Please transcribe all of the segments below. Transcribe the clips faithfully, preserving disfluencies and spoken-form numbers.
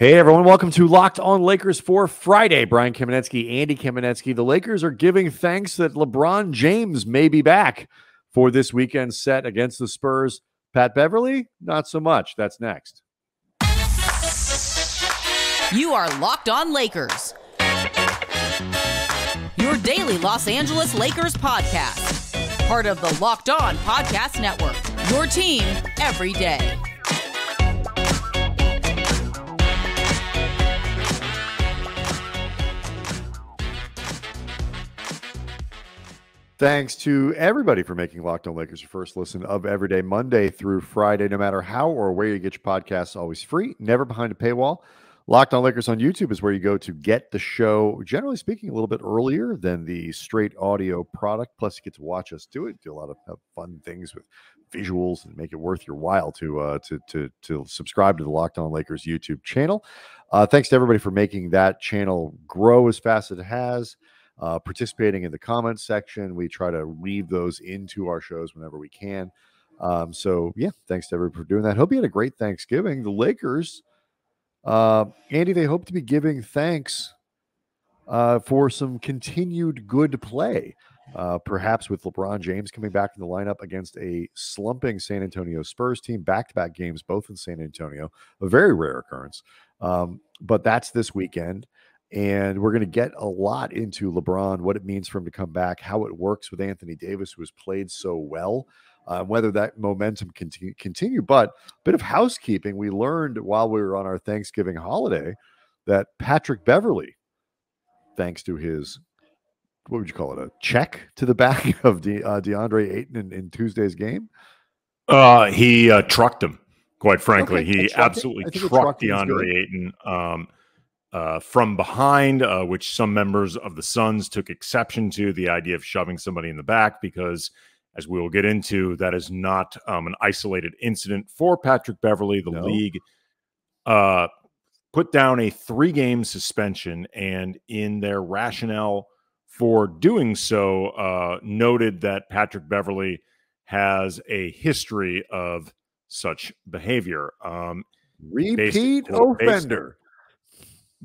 Hey, everyone. Welcome to Locked On Lakers for Friday. Brian Kamenetsky, Andy Kamenetsky. The Lakers are giving thanks that LeBron James may be back for this weekend set against the Spurs. Pat Beverley, not so much. That's next. You are Locked On Lakers, your daily Los Angeles Lakers podcast, part of the Locked On Podcast Network, your team every day. Thanks to everybody for making Locked On Lakers your first listen of every day, Monday through Friday. No matter how or where you get your podcasts, always free, never behind a paywall. Locked On Lakers on YouTube is where you go to get the show, generally speaking, a little bit earlier than the straight audio product. Plus, you get to watch us do it, do a lot of, of fun things with visuals and make it worth your while to uh, to to to subscribe to the Locked On Lakers YouTube channel. Uh, thanks to everybody for making that channel grow as fast as it has. Uh, participating in the comments section. We try to weave those into our shows whenever we can. Um, so, yeah, thanks to everybody for doing that. Hope you had a great Thanksgiving. The Lakers, uh, Andy, they hope to be giving thanks uh, for some continued good play, uh, perhaps with LeBron James coming back in the lineup against a slumping San Antonio Spurs team, back-to-back games, both in San Antonio, a very rare occurrence. Um, but that's this weekend. And we're going to get a lot into LeBron, what it means for him to come back, how it works with Anthony Davis, who has played so well, uh, whether that momentum can continue, continue. But a bit of housekeeping. We learned while we were on our Thanksgiving holiday that Patrick Beverley, thanks to his, what would you call it, a check to the back of De, uh, DeAndre Ayton in, in Tuesday's game? Uh, he uh, trucked him, quite frankly. Okay. He absolutely I think, I think trucked DeAndre Ayton. Um Uh, from behind, uh, which some members of the Suns took exception to, the idea of shoving somebody in the back, because as we will get into, that is not um, an isolated incident for Patrick Beverley. The no. league uh, put down a three-game suspension, and in their rationale for doing so, uh, noted that Patrick Beverley has a history of such behavior. Um, Repeat based, offender. Based,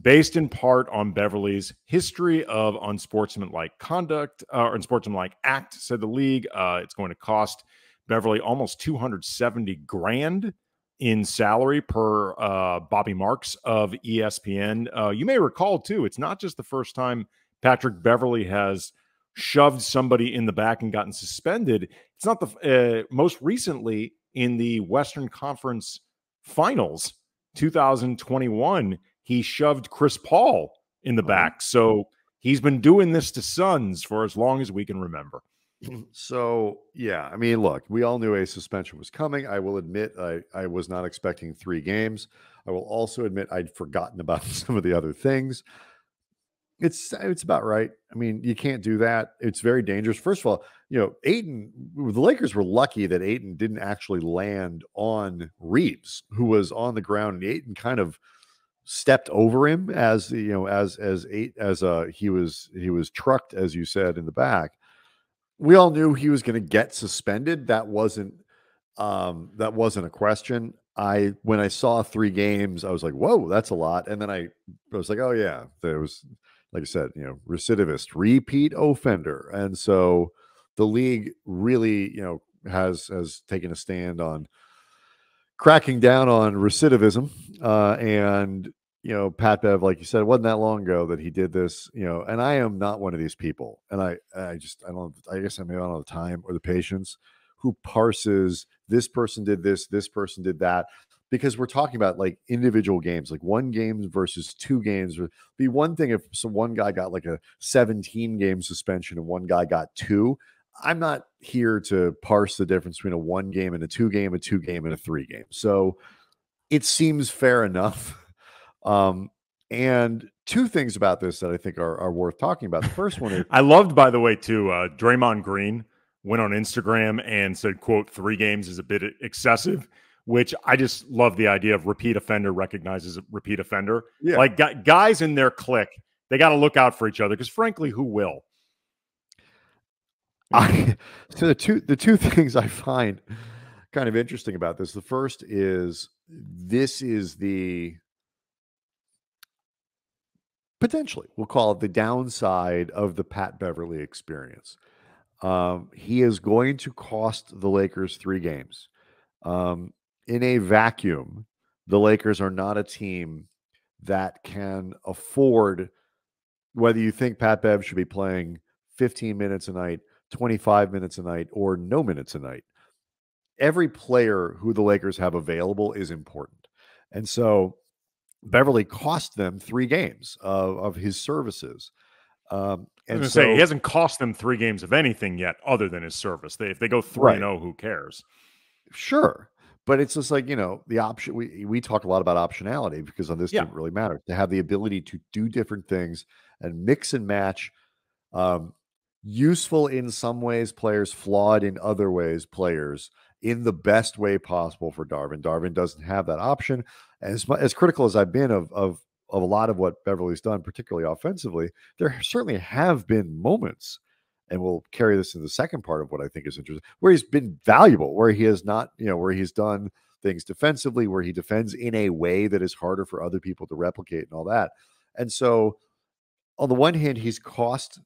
Based in part on Beverley's history of unsportsmanlike conduct uh, or unsportsmanlike act, said the league, uh, it's going to cost Beverley almost two hundred seventy grand in salary, per uh, Bobby Marks of E S P N. Uh, you may recall, too, it's not just the first time Patrick Beverley has shoved somebody in the back and gotten suspended. It's not the uh, most recently in the Western Conference Finals, two thousand twenty-one. He shoved Chris Paul in the back. So he's been doing this to Suns for as long as we can remember. So, yeah, I mean, look, we all knew a suspension was coming. I will admit I, I was not expecting three games. I will also admit I'd forgotten about some of the other things. It's it's about right. I mean, you can't do that. It's very dangerous. First of all, you know, Ayton, the Lakers were lucky that Ayton didn't actually land on Reeves, who was on the ground, and Ayton kind of stepped over him as you know as as eight as uh he was he was trucked, as you said, in the back. We all knew he was going to get suspended. That wasn't um that wasn't a question. I when I saw three games, I was like, whoa, that's a lot. And then I, I was like, oh yeah, there was, like I said, you know, recidivist, repeat offender. And so the league really, you know, has has taken a stand on cracking down on recidivism, uh, and you know, Pat Bev, like you said, it wasn't that long ago that he did this. You know, and I am not one of these people, and I, I just, I don't, I guess I may not have the time or the patience who parses this person did this, this person did that, because we're talking about like individual games, like one game versus two games. It'd be one thing if some one guy got like a seventeen game suspension and one guy got two. I'm not here to parse the difference between a one game and a two game, a two game and a three game. So it seems fair enough. Um, and two things about this that I think are, are worth talking about. The first one is I loved, by the way, too, uh, Draymond Green went on Instagram and said, quote, three games is a bit excessive, which I just love the idea of repeat offender recognizes a repeat offender. Yeah. Like guys in their clique, they got to look out for each other, because frankly, who will? I, so the two the two things I find kind of interesting about this. The first is this is the potentially, we'll call it the downside of the Pat Beverley experience. Um, he is going to cost the Lakers three games. Um, in a vacuum, the Lakers are not a team that can afford, whether you think Pat Bev should be playing fifteen minutes a night, twenty-five minutes a night, or no minutes a night. Every player who the Lakers have available is important. And so Beverley cost them three games of, of his services. Um, and I was so, say, he hasn't cost them three games of anything yet other than his service. They, if they go three and oh, right. Who cares? Sure. But it's just like, you know, the option. We, we talk a lot about optionality because on this yeah. didn't really matter. To have the ability to do different things and mix and match, um, useful in some ways players, flawed in other ways players, in the best way possible for Darvin. Darvin doesn't have that option. As, as critical as I've been of, of, of a lot of what Beverly's done, particularly offensively, there certainly have been moments, and we'll carry this in the second part of what I think is interesting, where he's been valuable, where he has not, you know, where he's done things defensively, where he defends in a way that is harder for other people to replicate and all that. And so on the one hand, he's cost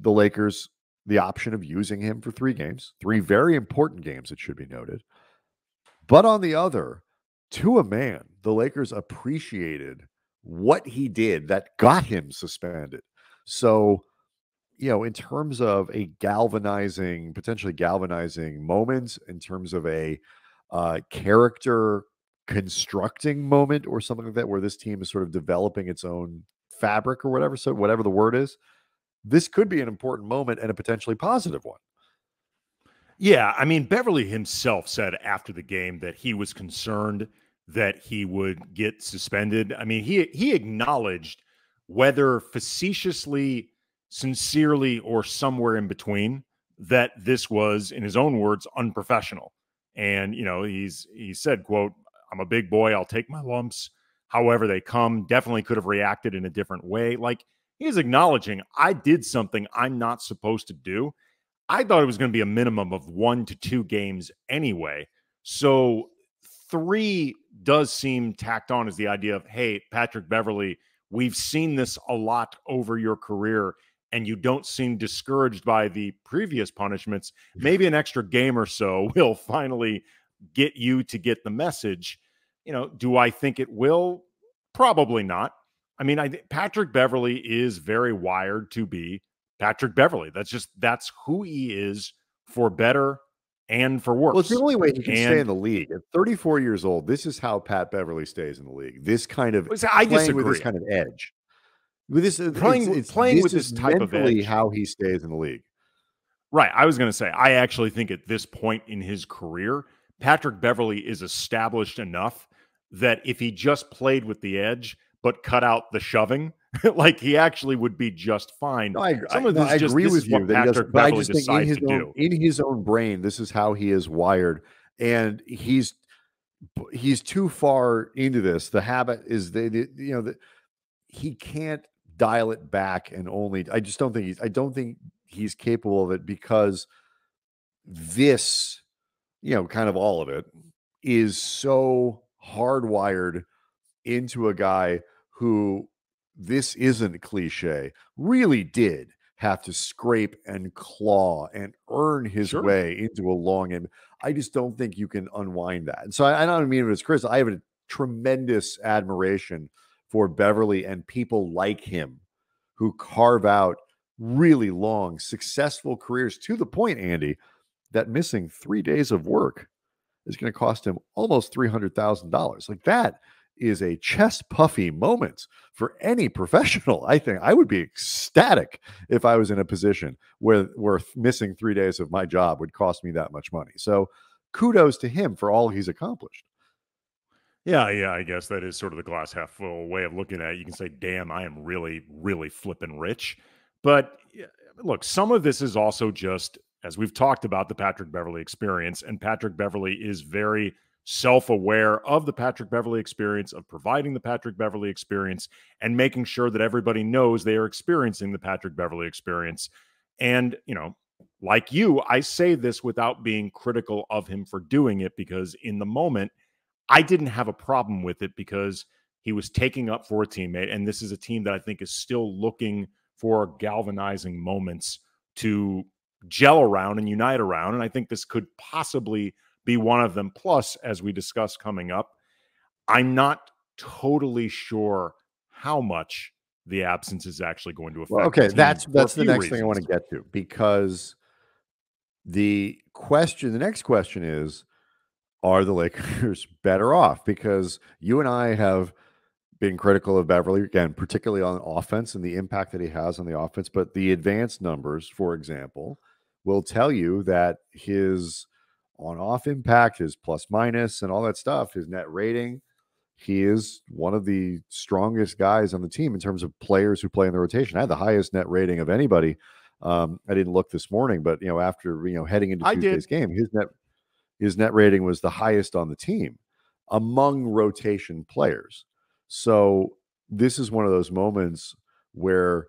the Lakers the option of using him for three games, three very important games, it should be noted. But on the other, to a man, the Lakers appreciated what he did that got him suspended. So, you know, in terms of a galvanizing, potentially galvanizing moment, in terms of a uh, character constructing moment or something like that, where this team is sort of developing its own fabric or whatever, so whatever the word is, this could be an important moment and a potentially positive one. Yeah, I mean, Beverley himself said after the game that he was concerned that he would get suspended. I mean, he he acknowledged, whether facetiously, sincerely, or somewhere in between, that this was, in his own words, unprofessional. And, you know, he's he said, quote, "I'm a big boy, I'll take my lumps however they come. Definitely could have reacted in a different way." Like, he's acknowledging, I did something I'm not supposed to do. I thought it was going to be a minimum of one to two games anyway. So three does seem tacked on as the idea of, hey, Patrick Beverley, we've seen this a lot over your career, and you don't seem discouraged by the previous punishments. Maybe an extra game or so will finally get you to get the message. You know, do I think it will? Probably not. I mean, I Patrick Beverley is very wired to be Patrick Beverley. That's just, that's who he is, for better and for worse. Well, it's the only way he can and, stay in the league. At thirty-four years old, this is how Pat Beverley stays in the league. This kind of, I disagree. With this kind of edge. With this, playing, it's, it's, playing this with this type of edge. How he stays in the league. Right. I was going to say, I actually think at this point in his career, Patrick Beverley is established enough that if he just played with the edge, but cut out the shoving, like, he actually would be just fine. No, I, Some of I, this I just, agree this with you. That does, but I just think in his, own, in his own brain, this is how he is wired, and he's he's too far into this. The habit is the, the you know that he can't dial it back, and only I just don't think he's I don't think he's capable of it, because this, you know, kind of all of it is so hardwired into a guy who, this isn't cliche, really did have to scrape and claw and earn his sure. way into a long end. I just don't think you can unwind that. And so I, I don't mean it as Chris. I have a tremendous admiration for Beverley and people like him who carve out really long, successful careers, to the point, Andy, that missing three days of work is going to cost him almost three hundred thousand dollars. Like, that is a chest puffy moment for any professional. I think I would be ecstatic if I was in a position where, where missing three days of my job would cost me that much money. So kudos to him for all he's accomplished. Yeah, yeah, I guess that is sort of the glass half full way of looking at it. You can say, damn, I am really, really flipping rich. But look, some of this is also just, as we've talked about, the Patrick Beverley experience, and Patrick Beverley is very self-aware of the Patrick Beverley experience, of providing the Patrick Beverley experience, and making sure that everybody knows they are experiencing the Patrick Beverley experience. And, you know, like you, I say this without being critical of him for doing it, because in the moment, I didn't have a problem with it, because He was taking up for a teammate, and this is a team that I think is still looking for galvanizing moments to gel around and unite around, and I think this could possibly be one of them. Plus, as we discuss coming up, I'm not totally sure how much the absence is actually going to affect. Well, okay, the that's that's the next reasons. thing I want to get to, because the question, the next question is, are the Lakers better off? Because you and I have been critical of Beverley, again, particularly on offense and the impact that he has on the offense, but the advanced numbers, for example, will tell you that his on-off impact, his plus-minus and all that stuff, his net rating, he is one of the strongest guys on the team in terms of players who play in the rotation. I had the highest net rating of anybody. Um, I didn't look this morning, but you know, after you know heading into Tuesday's game, his net his net rating was the highest on the team among rotation players. So this is one of those moments where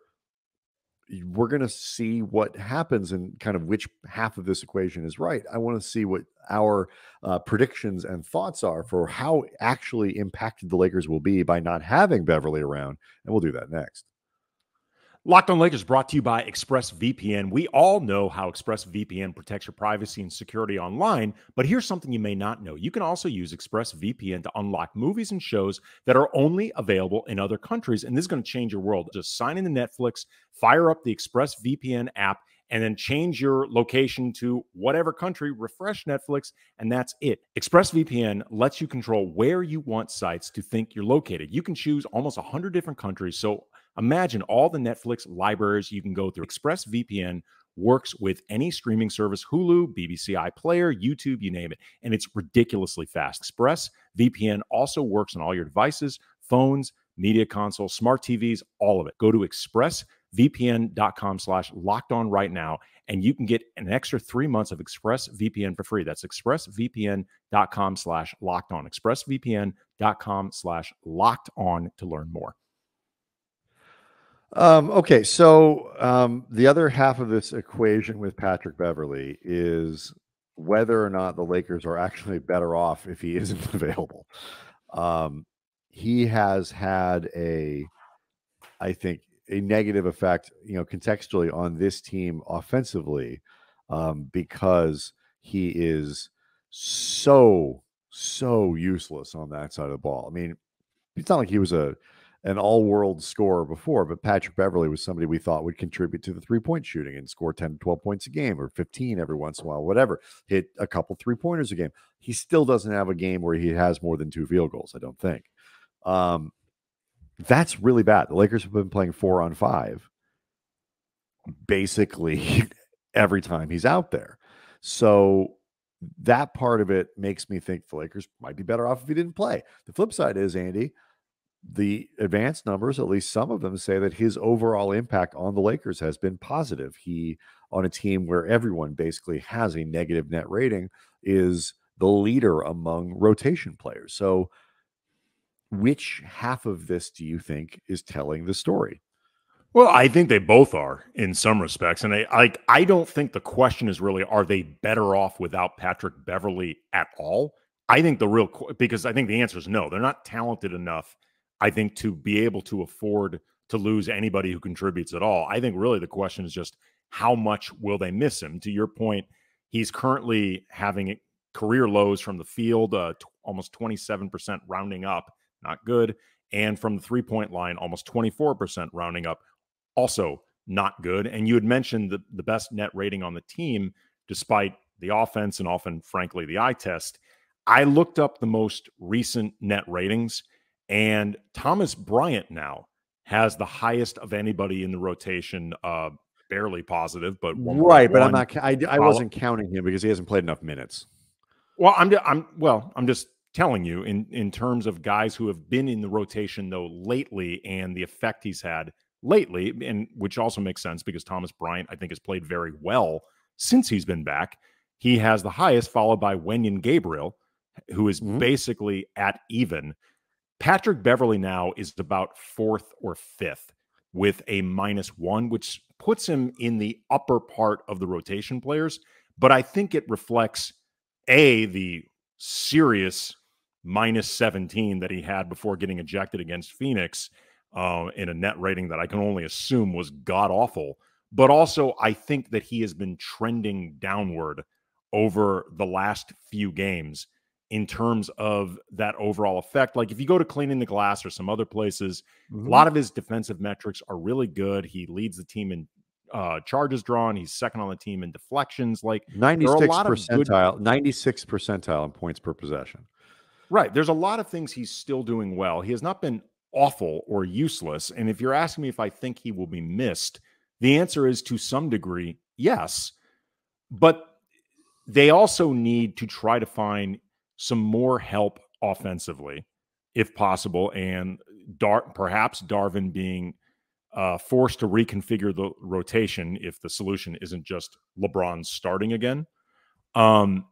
we're going to see what happens and kind of which half of this equation is right. I want to see what our uh, predictions and thoughts are for how actually impacted the Lakers will be by not having Beverley around. And we'll do that next. Locked On Lakers brought to you by ExpressVPN. We all know how ExpressVPN protects your privacy and security online, but here's something you may not know. You can also use ExpressVPN to unlock movies and shows that are only available in other countries, and this is going to change your world. Just sign into Netflix, fire up the ExpressVPN app, and then change your location to whatever country, refresh Netflix, and that's it. ExpressVPN lets you control where you want sites to think you're located. You can choose almost one hundred different countries, so imagine all the Netflix libraries you can go through. ExpressVPN works with any streaming service, Hulu, B B C iPlayer, YouTube, you name it, and it's ridiculously fast. ExpressVPN also works on all your devices, phones, media consoles, smart T Vs, all of it. Go to express V P N dot com slash locked on right now, and you can get an extra three months of ExpressVPN for free. That's express V P N dot com slash locked on. express V P N dot com slash locked on to learn more. Um, okay, so um, the other half of this equation with Patrick Beverley is whether or not the Lakers are actually better off if he isn't available. Um, he has had a, I think, a negative effect, you know, contextually on this team offensively, um, because he is so, so useless on that side of the ball. I mean, it's not like he was a an all-world scorer before, but Patrick Beverley was somebody we thought would contribute to the three-point shooting and score ten to twelve points a game or fifteen every once in a while, whatever, hit a couple three-pointers a game. He still doesn't have a game where he has more than two field goals, I don't think. Um, that's really bad. The Lakers have been playing four on five basically every time he's out there. So that part of it makes me think the Lakers might be better off if he didn't play. The flip side is, Andy, the advanced numbers, at least some of them, say that his overall impact on the Lakers has been positive. He, on a team where everyone basically has a negative net rating, is the leader among rotation players. So which half of this do you think is telling the story? Well, I think they both are in some respects. And I, I, I don't think the question is really, are they better off without Patrick Beverley at all? I think the real, because I think the answer is no, they're not talented enough, I think, to be able to afford to lose anybody who contributes at all. I think really the question is just how much will they miss him? To your point, he's currently having career lows from the field, uh, t- almost twenty-seven percent rounding up, not good. And from the three-point line, almost twenty-four percent rounding up, also not good. And you had mentioned the, the best net rating on the team, despite the offense and often, frankly, the eye test. I looked up the most recent net ratings, and Thomas Bryant now has the highest of anybody in the rotation, uh, barely positive, but one right. But I'm not. I, I wasn't counting him because he hasn't played enough minutes. Well, I'm. I'm. Well, I'm just telling you in in terms of guys who have been in the rotation though lately, and the effect he's had lately, and which also makes sense because Thomas Bryant, I think, has played very well since he's been back. He has the highest, followed by Wenyan Gabriel, who is mm-hmm. basically at even. Patrick Beverley now is about fourth or fifth with a minus one, which puts him in the upper part of the rotation players. But I think it reflects, A, the serious minus seventeen that he had before getting ejected against Phoenix uh, in a net rating that I can only assume was god-awful. But also, I think that he has been trending downward over the last few games in terms of that overall effect. Like if you go to Cleaning the Glass or some other places, mm-hmm. a lot of his defensive metrics are really good. He leads the team in uh, charges drawn. He's second on the team in deflections. Like ninety-six percentile, good... ninety-six percentile in points per possession. Right. There's a lot of things he's still doing well. He has not been awful or useless. And if you're asking me if I think he will be missed, the answer is to some degree, yes. But they also need to try to find some more help offensively, if possible. And Dar- perhaps Darvin being uh, forced to reconfigure the rotation if the solution isn't just LeBron starting again. Um,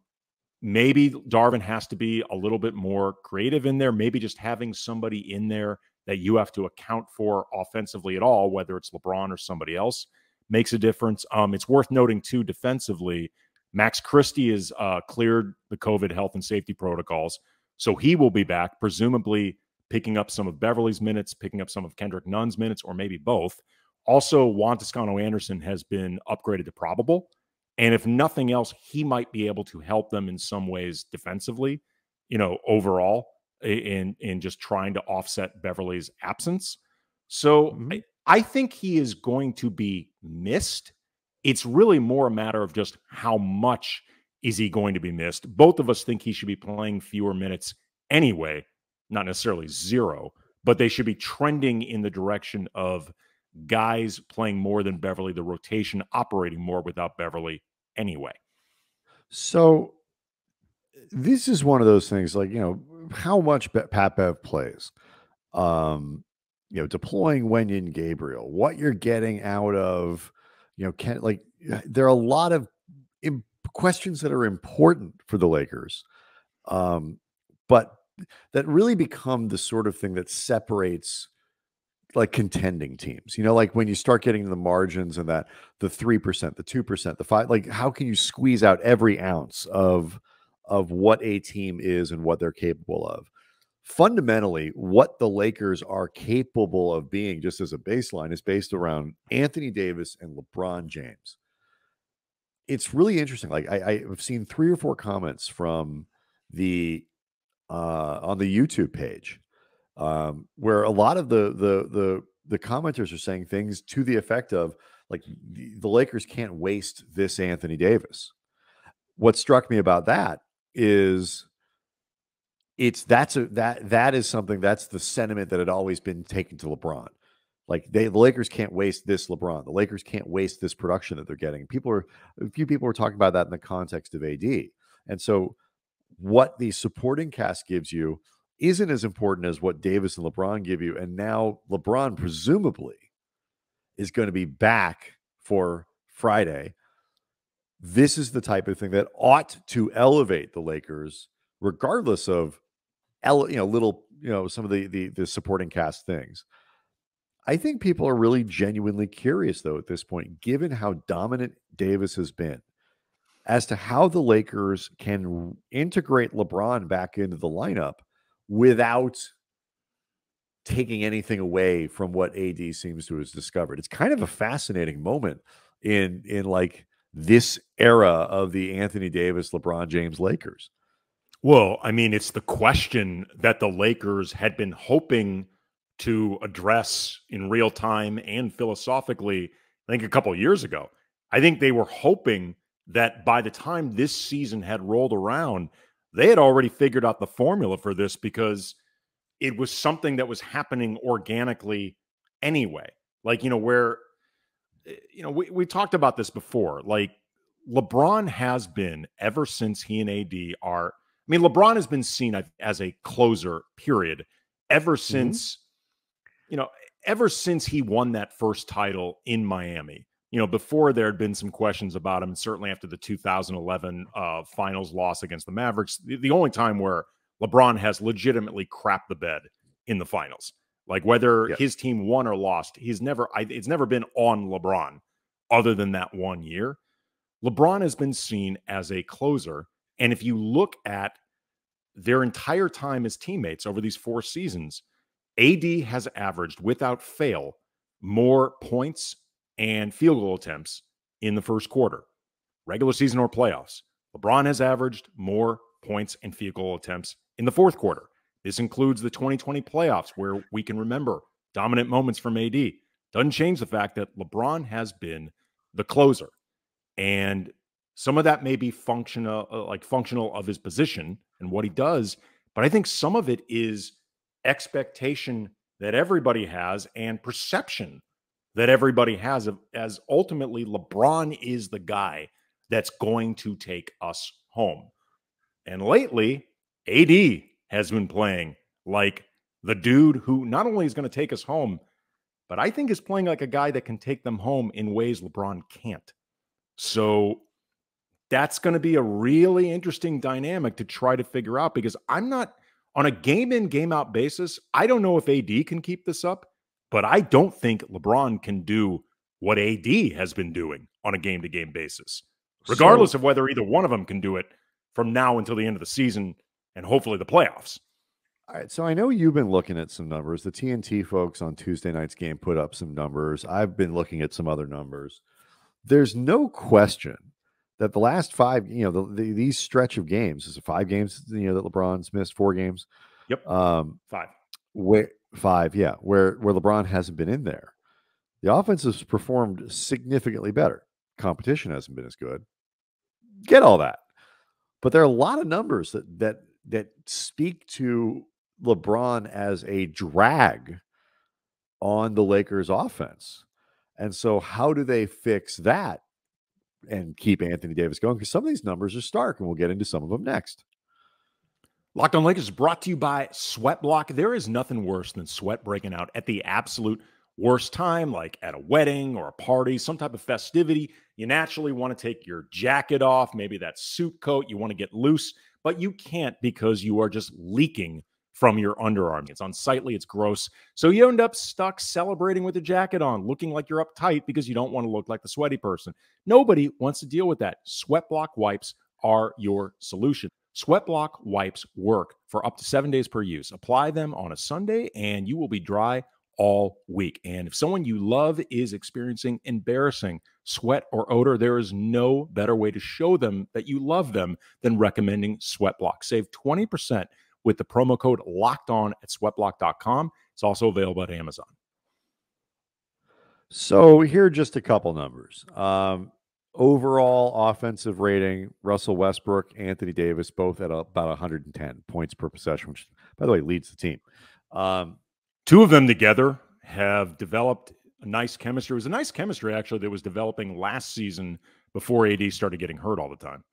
maybe Darvin has to be a little bit more creative in there. Maybe just having somebody in there that you have to account for offensively at all, whether it's LeBron or somebody else, makes a difference. Um, it's worth noting, too, defensively, Max Christie has uh, cleared the COVID health and safety protocols, so he will be back, presumably picking up some of Beverley's minutes, picking up some of Kendrick Nunn's minutes, or maybe both. Also, Juan Toscano-Anderson has been upgraded to probable, and if nothing else, he might be able to help them in some ways defensively, you know, overall, in in just trying to offset Beverley's absence. So mm-hmm. I, I think he is going to be missed. It's really more a matter of just how much is he going to be missed. Both of us think he should be playing fewer minutes anyway, not necessarily zero, but they should be trending in the direction of guys playing more than Beverley, the rotation operating more without Beverley anyway. So this is one of those things, like, you know, how much Pat Bev plays, um, you know, deploying Wenyan Gabriel, what you're getting out of, you know, can, like, there are a lot of imp- questions that are important for the Lakers, um, but that really become the sort of thing that separates, like, contending teams, you know, like when you start getting to the margins and that the three percent, the two percent, the five, like how can you squeeze out every ounce of, of what a team is and what they're capable of? Fundamentally, what the Lakers are capable of being just as a baseline is based around Anthony Davis and LeBron James. It's really interesting. Like I, I've seen three or four comments from the, uh, on the YouTube page, um, where a lot of the, the, the, the commenters are saying things to the effect of, like, the, the Lakers can't waste this Anthony Davis. What struck me about that is it's that's a that that is something that's the sentiment that had always been taken to LeBron. Like they the Lakers can't waste this LeBron. The Lakers can't waste this production that they're getting. People are a few people were talking about that in the context of A D. And so what the supporting cast gives you isn't as important as what Davis and LeBron give you. And now LeBron presumably is going to be back for Friday. This is the type of thing that ought to elevate the Lakers, regardless of, you know, little, you know, some of the, the, the supporting cast things. I think people are really genuinely curious, though, at this point, given how dominant Davis has been, as to how the Lakers can integrate LeBron back into the lineup without taking anything away from what A D seems to have discovered. It's kind of a fascinating moment in, in like this era of the Anthony Davis, LeBron James Lakers. Well, I mean, it's the question that the Lakers had been hoping to address in real time and philosophically, I think, a couple of years ago. I think they were hoping that by the time this season had rolled around, they had already figured out the formula for this, because it was something that was happening organically anyway. Like, you know, where, you know, we, we talked about this before. Like, LeBron has been, ever since he and A D are, I mean, LeBron has been seen as a closer, period, ever since, mm-hmm. you know, ever since he won that first title in Miami. You know, before there had been some questions about him, certainly after the two thousand eleven uh, finals loss against the Mavericks, the, the only time where LeBron has legitimately crapped the bed in the finals. Like, whether yeah. his team won or lost, he's never, I, it's never been on LeBron other than that one year. LeBron has been seen as a closer. And if you look at their entire time as teammates over these four seasons, A D has averaged without fail more points and field goal attempts in the first quarter, regular season or playoffs. LeBron has averaged more points and field goal attempts in the fourth quarter. This includes the twenty twenty playoffs, where we can remember dominant moments from A D. Doesn't change the fact that LeBron has been the closer. And some of that may be functional, like functional of his position and what he does, but I think some of it is expectation that everybody has and perception that everybody has of, as ultimately LeBron is the guy that's going to take us home. And lately, A D has been playing like the dude who not only is going to take us home, but I think is playing like a guy that can take them home in ways LeBron can't. So that's going to be a really interesting dynamic to try to figure out, because I'm not, on a game in, game out basis, I don't know if A D can keep this up, but I don't think LeBron can do what A D has been doing on a game to game basis, regardless so, of whether either one of them can do it from now until the end of the season and hopefully the playoffs. All right. So I know you've been looking at some numbers. The T N T folks on Tuesday night's game put up some numbers. I've been looking at some other numbers. There's no question that the last five, you know, the, the, these stretch of games, is five games, you know, that LeBron's missed, four games. Yep. Um, five. Where, five, yeah, where, where LeBron hasn't been in there. The offense has performed significantly better. Competition hasn't been as good. Get all that. But there are a lot of numbers that, that, that speak to LeBron as a drag on the Lakers offense. And so how do they fix that and keep Anthony Davis going? Because some of these numbers are stark, and we'll get into some of them next. Locked On Lakers brought to you by Sweat Block. There is nothing worse than sweat breaking out at the absolute worst time, like at a wedding or a party, some type of festivity. You naturally want to take your jacket off, maybe that suit coat. You want to get loose, but you can't because you are just leaking from your underarm. It's unsightly, it's gross. So you end up stuck celebrating with a jacket on, looking like you're uptight because you don't want to look like the sweaty person. Nobody wants to deal with that. Sweat Block wipes are your solution. Sweat Block wipes work for up to seven days per use. Apply them on a Sunday and you will be dry all week. And if someone you love is experiencing embarrassing sweat or odor, there is no better way to show them that you love them than recommending Sweat Block. Save twenty percent with the promo code locked on at sweat block dot com. It's also available at Amazon. So here are just a couple numbers. Um, overall offensive rating, Russell Westbrook, Anthony Davis, both at about one hundred ten points per possession, which, by the way, leads the team. Um, Two of them together have developed a nice chemistry. It was a nice chemistry, actually, that was developing last season before A D started getting hurt all the time.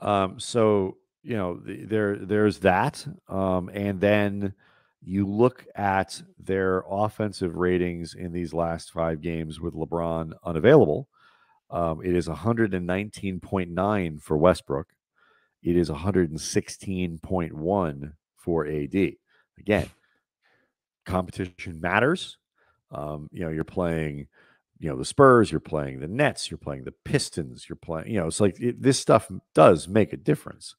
Um, so... You know, there there's that. Um, and then you look at their offensive ratings in these last five games with LeBron unavailable. Um, it is one nineteen point nine for Westbrook. It is one sixteen point one for A D. Again, competition matters. Um, you know, you're playing, you know, the Spurs, you're playing the Nets, you're playing the Pistons, you're playing, you know, it's like it, this stuff does make a difference.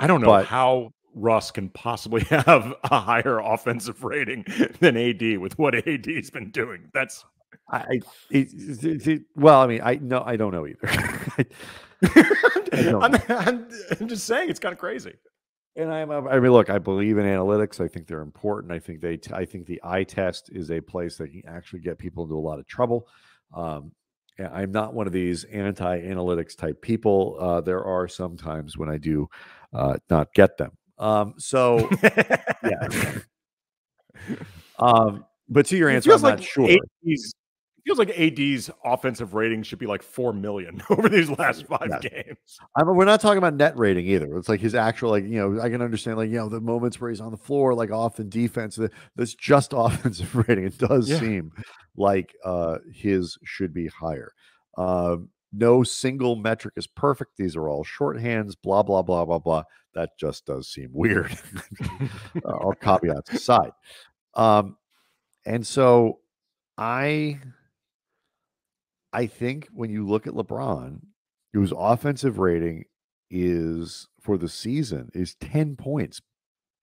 I don't know but, how Russ can possibly have a higher offensive rating than A D with what A D's been doing. That's I it, it, it, well, I mean, I no, I don't know either. I, I don't I'm, know. I'm, I'm just saying it's kind of crazy. And I'm, I mean, look, I believe in analytics. I think they're important. I think they, t I think the eye test is a place that can actually get people into a lot of trouble. Um, I'm not one of these anti-analytics type people. Uh, there are some times when I do uh, not get them. Um, so, yeah. Um, but to your answer, I'm not sure. It feels like A D's offensive rating should be like four million over these last five yeah. games. I mean, we're not talking about net rating either. It's like his actual, like, you know, I can understand, like, you know, the moments where he's on the floor, like off the defense, that's just offensive rating. It does yeah. seem like uh, his should be higher. Uh, no single metric is perfect. These are all shorthands, blah, blah, blah, blah, blah. That just does seem weird. uh, all caveats aside. Um, and so I... I think when you look at LeBron, whose offensive rating is for the season is ten points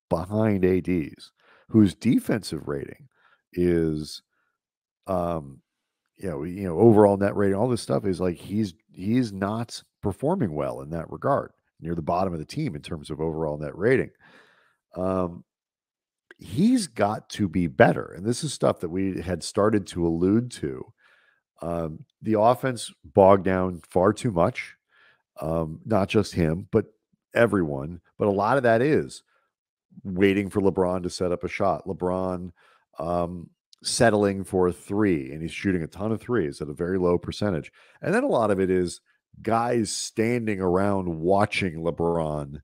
behind A D's, whose defensive rating is, um, you know, you know, overall net rating, all this stuff is like, he's, he's not performing well in that regard, near the bottom of the team in terms of overall net rating. Um, he's got to be better. And this is stuff that we had started to allude to. Um, the offense bogged down far too much. Um, not just him, but everyone. But a lot of that is waiting for LeBron to set up a shot. LeBron um, settling for a three, and he's shooting a ton of threes at a very low percentage. And then a lot of it is guys standing around watching LeBron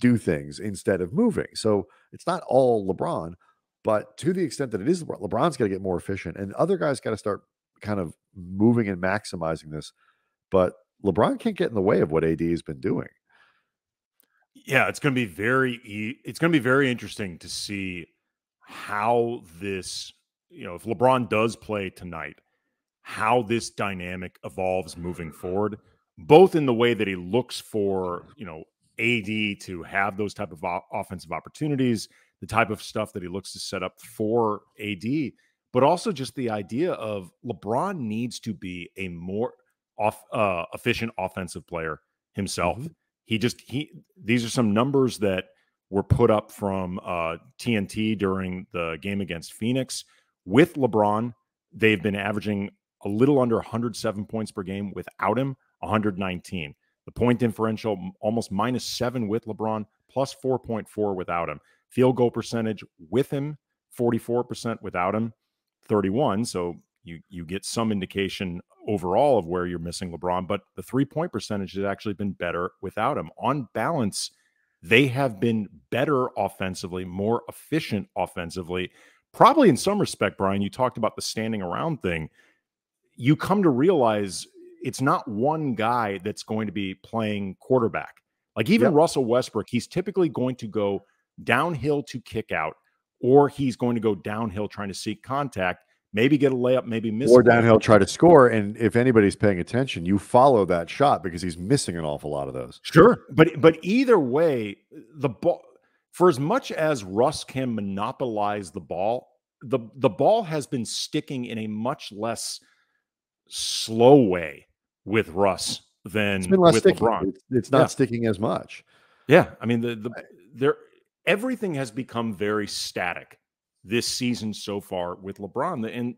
do things instead of moving. So it's not all LeBron, but to the extent that it is LeBron, LeBron's got to get more efficient, and other guys got to start kind of moving and maximizing this. But LeBron can't get in the way of what A D has been doing. Yeah, it's going to be very e- it's going to be very interesting to see how this, you know, if LeBron does play tonight, how this dynamic evolves moving forward, both in the way that he looks for, you know, A D to have those type of o- offensive opportunities, the type of stuff that he looks to set up for A D, but also just the idea of LeBron needs to be a more off, uh, efficient offensive player himself. Mm-hmm. He just, he, these are some numbers that were put up from uh, T N T during the game against Phoenix. With LeBron, they've been averaging a little under one hundred seven points per game. Without him, one hundred nineteen. The point differential, almost minus seven with LeBron, plus four point four without him. Field goal percentage with him, forty-four percent without him, thirty-one. So you you get some indication overall of where you're missing LeBron, but the three-point percentage has actually been better without him. On balance, they have been better offensively, more efficient offensively. Probably in some respect, Brian, you talked about the standing around thing. You come to realize it's not one guy that's going to be playing quarterback. Like even yep. Russell Westbrook, he's typically going to go downhill to kick out, or he's going to go downhill trying to seek contact, maybe get a layup, maybe miss. Or downhill try to score. And if anybody's paying attention, you follow that shot because he's missing an awful lot of those. Sure. But but either way, the ball, for as much as Russ can monopolize the ball, the, the ball has been sticking in a much less slow way with Russ than with sticky. LeBron. It's, it's not yeah. sticking as much. Yeah. I mean, the the there everything has become very static this season so far with LeBron. And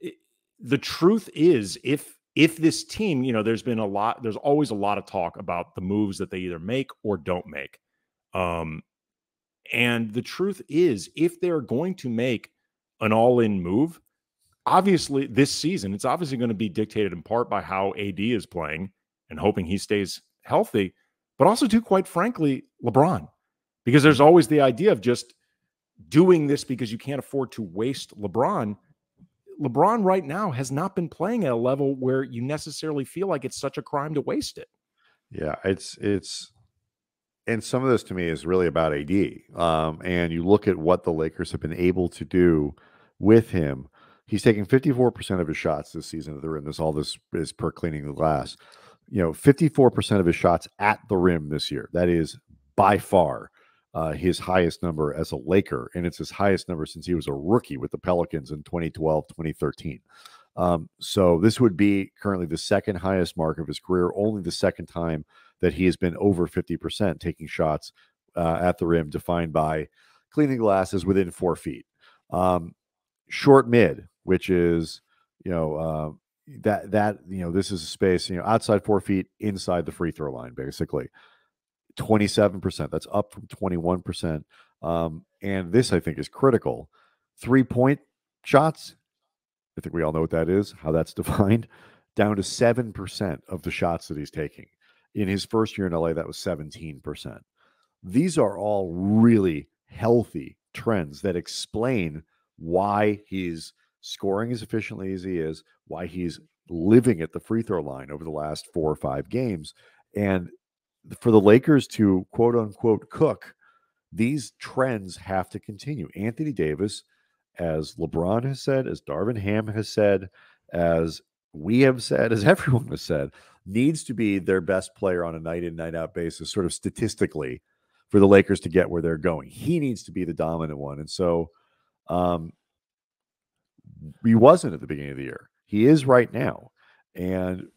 it, the truth is, if if this team, you know, there's been a lot, there's always a lot of talk about the moves that they either make or don't make. Um, and the truth is, if they're going to make an all-in move, obviously this season, it's obviously going to be dictated in part by how A D is playing and hoping he stays healthy, but also too, quite frankly, LeBron, because there's always the idea of just doing this because you can't afford to waste LeBron. LeBron right now has not been playing at a level where you necessarily feel like it's such a crime to waste it. Yeah, it's, it's, and some of this to me is really about A D. Um, and you look at what the Lakers have been able to do with him. He's taking fifty-four percent of his shots this season at the rim. This all this is per Cleaning the Glass. You know, fifty-four percent of his shots at the rim this year. That is by far uh, his highest number as a Laker, and it's his highest number since he was a rookie with the Pelicans in twenty twelve, twenty thirteen. Um, so this would be currently the second highest mark of his career, only the second time that he has been over fifty percent taking shots uh, at the rim, defined by Cleaning Glasses within four feet. Um, short mid, which is, you know, uh, that, that, you know, this is a space, you know, outside four feet, inside the free throw line, basically twenty-seven percent. That's up from twenty-one percent. Um, and this I think is critical. Three point shots. I think we all know what that is, how that's defined, down to seven percent of the shots that he's taking. In his first year in L A, that was seventeen percent. These are all really healthy trends that explain why he's scoring as efficiently as he is, why he's living at the free throw line over the last four or five games. And for the Lakers to quote unquote cook, these trends have to continue. Anthony Davis, as LeBron has said, as Darvin Ham has said, as we have said, as everyone has said, needs to be their best player on a night in, night out basis, sort of statistically, for the Lakers to get where they're going. He needs to be the dominant one. And so um, he wasn't at the beginning of the year. He is right now. And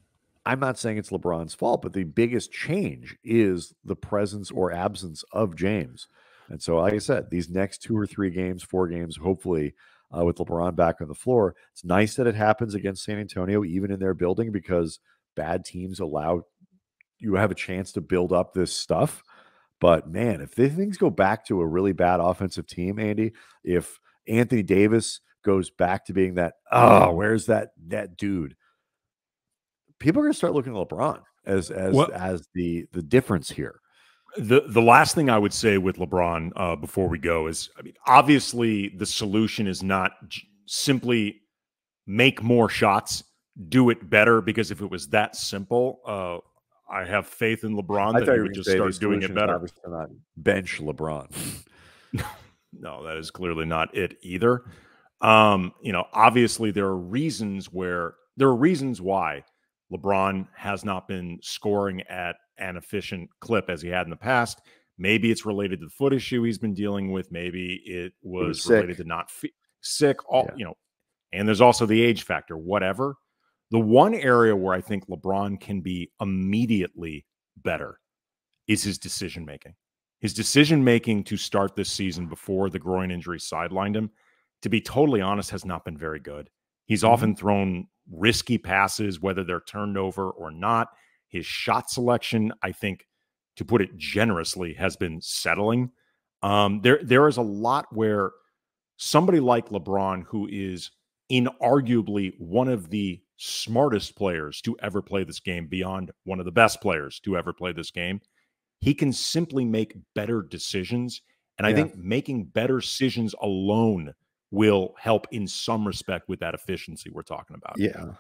I'm not saying it's LeBron's fault, but the biggest change is the presence or absence of James. And so, like I said, these next two or three games, four games, hopefully uh, with LeBron back on the floor, it's nice that it happens against San Antonio, even in their building, because bad teams allow you have a chance to build up this stuff. But, man, if things go back to a really bad offensive team, Andy, if Anthony Davis goes back to being that, oh, where's that that dude? People are going to start looking at LeBron as as well, as the the difference here. The the last thing I would say with LeBron uh, before we go is, I mean, obviously the solution is not j- simply make more shots, do it better, because if it was that simple, uh, I have faith in LeBron that he would just start doing it better. Not bench LeBron. No, that is clearly not it either. Um, you know, obviously there are reasons where there are reasons why LeBron has not been scoring at an efficient clip as he had in the past. Maybe it's related to the foot issue he's been dealing with. Maybe it was, was related to not fe- sick. All, yeah. You know, and there's also the age factor, whatever. The one area where I think LeBron can be immediately better is his decision-making. His decision-making to start this season before the groin injury sidelined him, to be totally honest, has not been very good. He's mm-hmm. often thrown risky passes, whether they're turned over or not. His shot selection, I think, to put it generously, has been settling. Um, there, there is a lot where somebody like LeBron, who is inarguably one of the smartest players to ever play this game, beyond one of the best players to ever play this game, he can simply make better decisions. And yeah. I think making better decisions alone will help in some respect with that efficiency we're talking about. Yeah.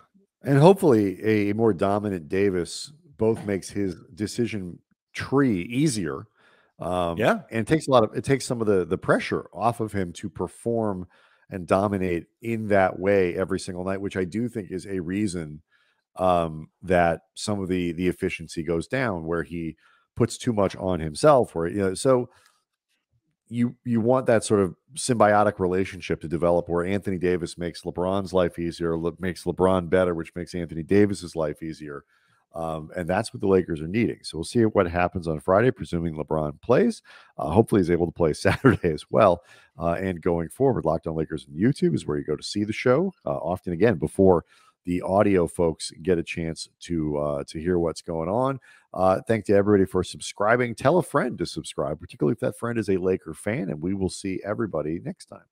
And hopefully a more dominant Davis both makes his decision tree easier. Um, yeah. And it takes a lot of, it takes some of the, the pressure off of him to perform and dominate in that way every single night, which I do think is a reason um, that some of the, the efficiency goes down, where he puts too much on himself, where, you know, so you, you want that sort of symbiotic relationship to develop, where Anthony Davis makes LeBron's life easier, le- makes LeBron better, which makes Anthony Davis's life easier. Um, and that's what the Lakers are needing. So we'll see what happens on Friday, presuming LeBron plays. Uh, hopefully he's able to play Saturday as well. Uh, and going forward, Locked On Lakers on YouTube is where you go to see the show. Uh, often, again, before the audio folks get a chance to uh, to hear what's going on. Uh, thank you, everybody, for subscribing. Tell a friend to subscribe, particularly if that friend is a Laker fan, and we will see everybody next time.